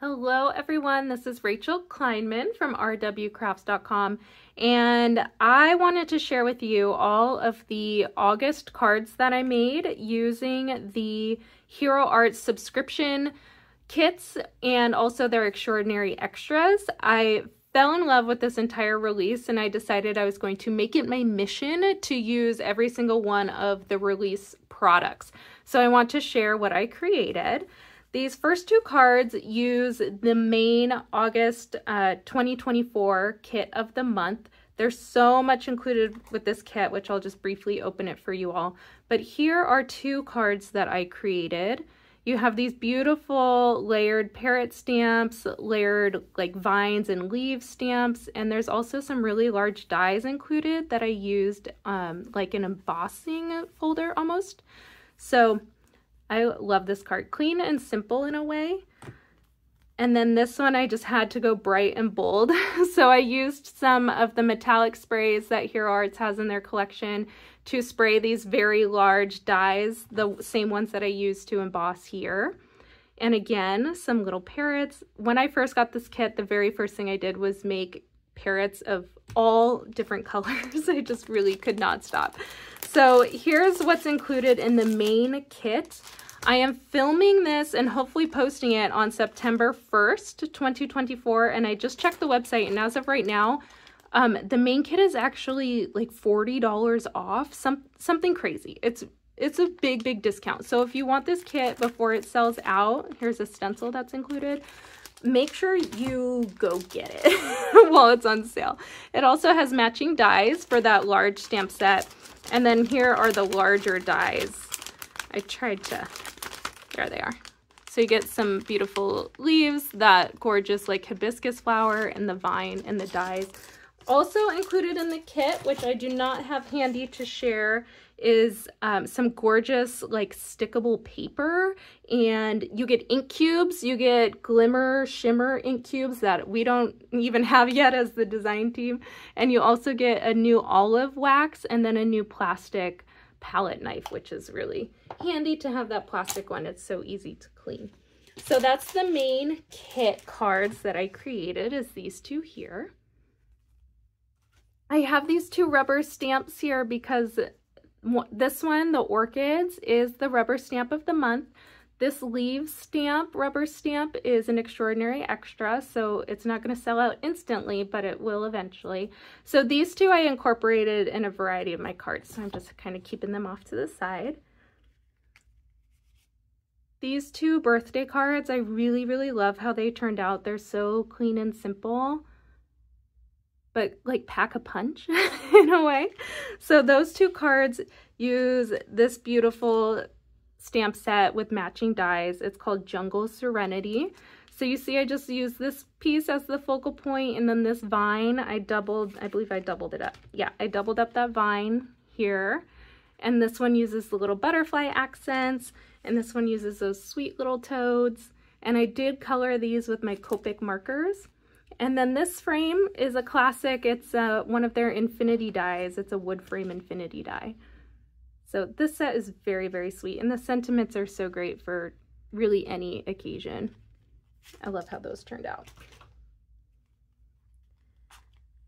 Hello everyone, this is Rachel Kleinman from rwcrafts.com, and I wanted to share with you all of the August cards that I made using the Hero Arts subscription kits and also their extraordinary extras. I fell in love with this entire release and I decided I was going to make it my mission to use every single one of the release products. So I want to share what I created. These first two cards use the main August 2024 kit of the month. There's so much included with this kit, which I'll just briefly open it for you all. But here are two cards that I created. You have these beautiful layered parrot stamps, layered like vines and leaf stamps, and there's also some really large dies included that I used like an embossing folder almost. So I love this card. Clean and simple in a way. And then this one I just had to go bright and bold. So I used some of the metallic sprays that Hero Arts has in their collection to spray these very large dies, the same ones that I used to emboss here. And again, some little parrots. When I first got this kit, the very first thing I did was make parrots of all different colors. I just really could not stop. So here's what's included in the main kit. I am filming this and hopefully posting it on September 1st, 2024. And I just checked the website, and as of right now, the main kit is actually like $40 off, something crazy. It's a big, big discount. So if you want this kit before it sells out, here's a stencil that's included. Make sure you go get it while it's on sale. It also has matching dies for that large stamp set. And then here are the larger dies. There they are. So you get some beautiful leaves, that gorgeous like hibiscus flower and the vine and the dies. Also included in the kit, which I do not have handy to share, is some gorgeous like stickable paper, and you get ink cubes, you get glimmer shimmer ink cubes that we don't even have yet as the design team, and you also get a new olive wax and then a new plastic palette knife, which is really handy to have that plastic one. It's so easy to clean. So that's the main kit cards that I created, is these two here. I have these two rubber stamps here because this one, the orchids, is the rubber stamp of the month. This leaves stamp, rubber stamp, is an extraordinary extra, so it's not going to sell out instantly, but it will eventually. So these two I incorporated in a variety of my cards, so I'm just kind of keeping them off to the side. These two birthday cards, I really, really love how they turned out. They're so clean and simple, but like pack a punch in a way. So those two cards use this beautiful stamp set with matching dies. It's called Jungle Serenity. So you see I just used this piece as the focal point, and then this vine I believe I doubled it up. Yeah, I doubled up that vine here. And this one uses the little butterfly accents, and this one uses those sweet little toads. And I did color these with my Copic markers. And then this frame is a classic. It's one of their infinity dies. It's a wood frame infinity die. So this set is very, very sweet. And the sentiments are so great for really any occasion. I love how those turned out.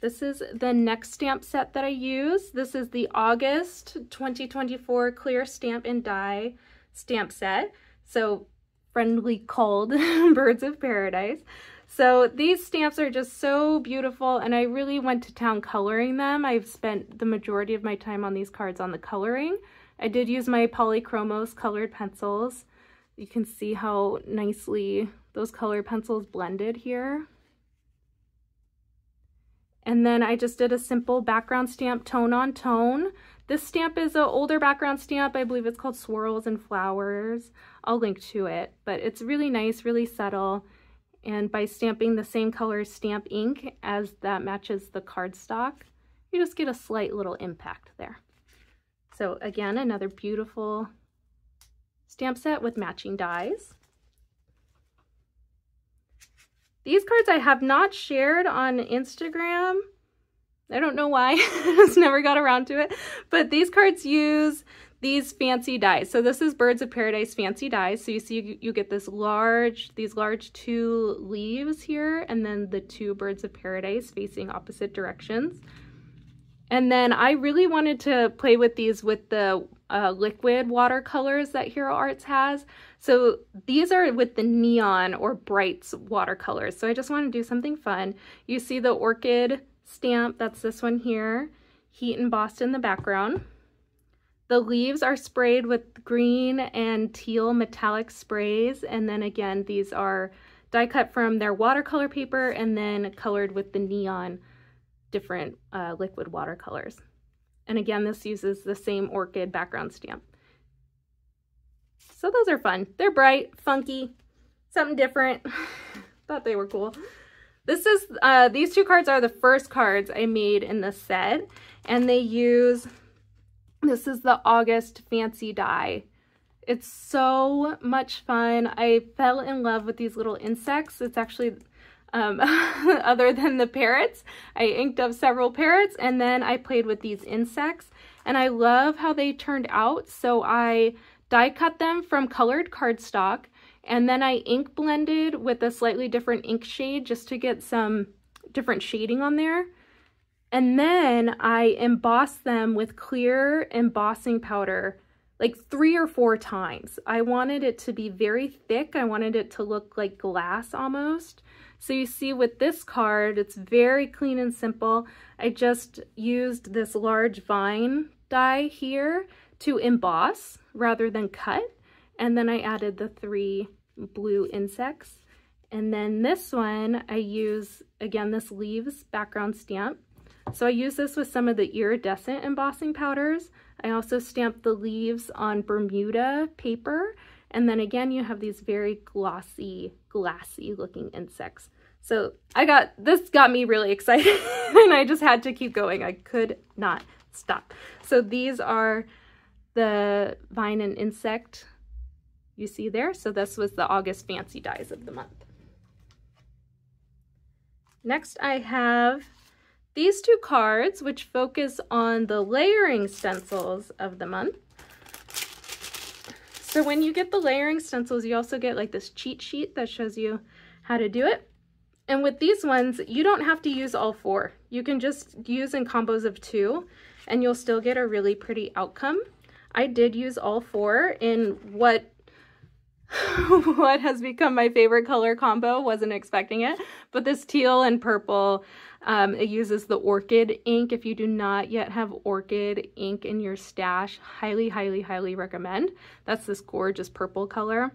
This is the next stamp set that I use. This is the August 2024 Clear Stamp and Die stamp set. So friendly called Birds of Paradise. So these stamps are just so beautiful, and I really went to town coloring them. I've spent the majority of my time on these cards on the coloring. I did use my Polychromos colored pencils. You can see how nicely those colored pencils blended here. And then I just did a simple background stamp, tone on tone. This stamp is an older background stamp. I believe it's called Swirls and Flowers. I'll link to it, but it's really nice, really subtle. And by stamping the same color stamp ink as that matches the cardstock, you just get a slight little impact there. So again, another beautiful stamp set with matching dies. These cards I have not shared on Instagram. I don't know why, I just never got around to it. But these cards use these fancy dies. So this is Birds of Paradise fancy dies. So you see you get this large, these large two leaves here, and then the two Birds of Paradise facing opposite directions. And then I really wanted to play with these with the liquid watercolors that Hero Arts has. So these are with the neon or brights watercolors. So I just want to do something fun. You see the orchid stamp, that's this one here, heat embossed in the background. The leaves are sprayed with green and teal metallic sprays, and then again these are die cut from their watercolor paper and then colored with the neon different liquid watercolors. And again, this uses the same orchid background stamp. So those are fun. They're bright, funky, something different. Thought they were cool. This is, these two cards are the first cards I made in the set, and they use, this is the August fancy die. It's so much fun. I fell in love with these little insects. It's actually, other than the parrots, I inked up several parrots, and then I played with these insects, and I love how they turned out. So I die cut them from colored cardstock, and then I ink blended with a slightly different ink shade just to get some different shading on there. And then I embossed them with clear embossing powder like 3 or 4 times. I wanted it to be very thick. I wanted it to look like glass almost. So you see with this card, it's very clean and simple. I just used this large vine die here to emboss rather than cut. And then I added the 3 blue insects. And then this one, I use, again, this leaves background stamp. So I use this with some of the iridescent embossing powders. I also stamped the leaves on Bermuda paper. And then again, you have these very glossy, glassy looking insects. So this got me really excited and I just had to keep going. I could not stop. So these are the vine and insect you see there. So this was the August fancy dies of the month. Next I have these 2 cards, which focus on the layering stencils of the month. So when you get the layering stencils, you also get like this cheat sheet that shows you how to do it. And with these ones, you don't have to use all 4. You can just use in combos of 2 and you'll still get a really pretty outcome. I did use all 4 in what what has become my favorite color combo. Wasn't expecting it, but this teal and purple, it uses the orchid ink. If you do not yet have orchid ink in your stash, highly, highly, highly recommend. That's this gorgeous purple color.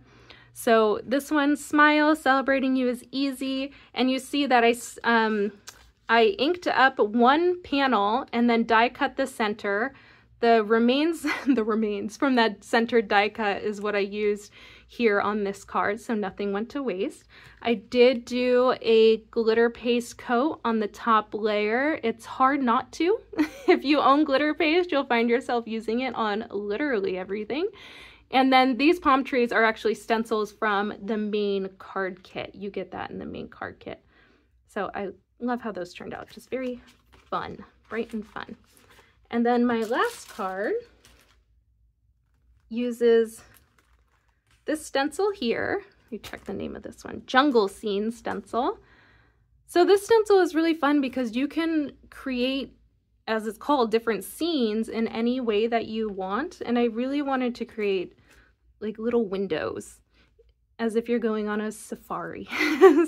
So this one, Smile, Celebrating You Is Easy. And you see that I inked up one panel and then die cut the center. The remains from that centered die cut is what I used here on this card, so nothing went to waste. I did do a glitter paste coat on the top layer. It's hard not to. If you own glitter paste, you'll find yourself using it on literally everything. And then these palm trees are actually stencils from the main card kit. You get that in the main card kit. So I love how those turned out. Just very fun, bright and fun. And then my last card uses this stencil here. You check the name of this one, Jungle Scene stencil. So this stencil is really fun because you can create, as it's called, different scenes in any way that you want. And I really wanted to create like little windows as if you're going on a safari.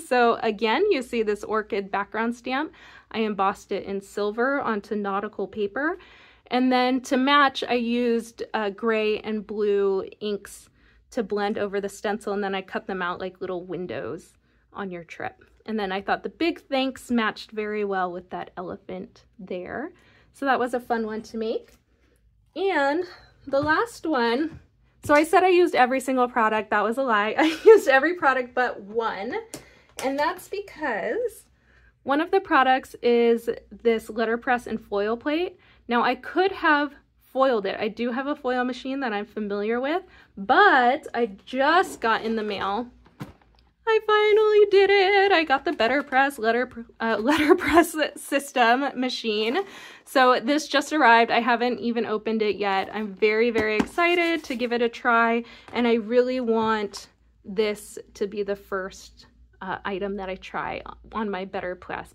So again, you see this orchid background stamp. I embossed it in silver onto nautical paper. And then to match, I used gray and blue inks to blend over the stencil. And then I cut them out like little windows on your trip. And then I thought the big thanks matched very well with that elephant there. So that was a fun one to make. And the last one, so I said I used every single product. That was a lie. I used every product but one. And that's because one of the products is this letterpress and foil plate. Now I could have foiled it. I do have a foil machine that I'm familiar with, but I just got in the mail. I I finally did it. I got the Better Press letterpress system machine. So this just arrived. I haven't even opened it yet. I'm very, very excited to give it a try. And I really want this to be the first item that I try on my Better Press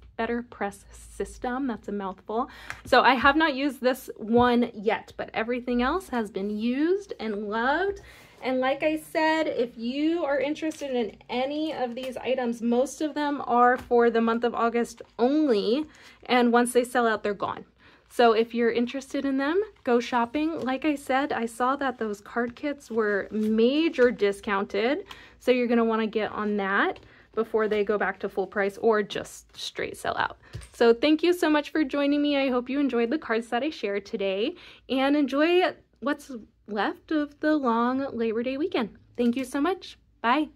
system. That's a mouthful. So I have not used this one yet, but everything else has been used and loved. And like I said, if you are interested in any of these items, most of them are for the month of August only, and once they sell out, they're gone. So if you're interested in them, go shopping. Like I said, I saw that those card kits were major discounted, so you're going to want to get on that before they go back to full price or just straight sell out. So thank you so much for joining me. I hope you enjoyed the cards that I shared today, and enjoy what's left of the long Labor Day weekend. Thank you so much. Bye.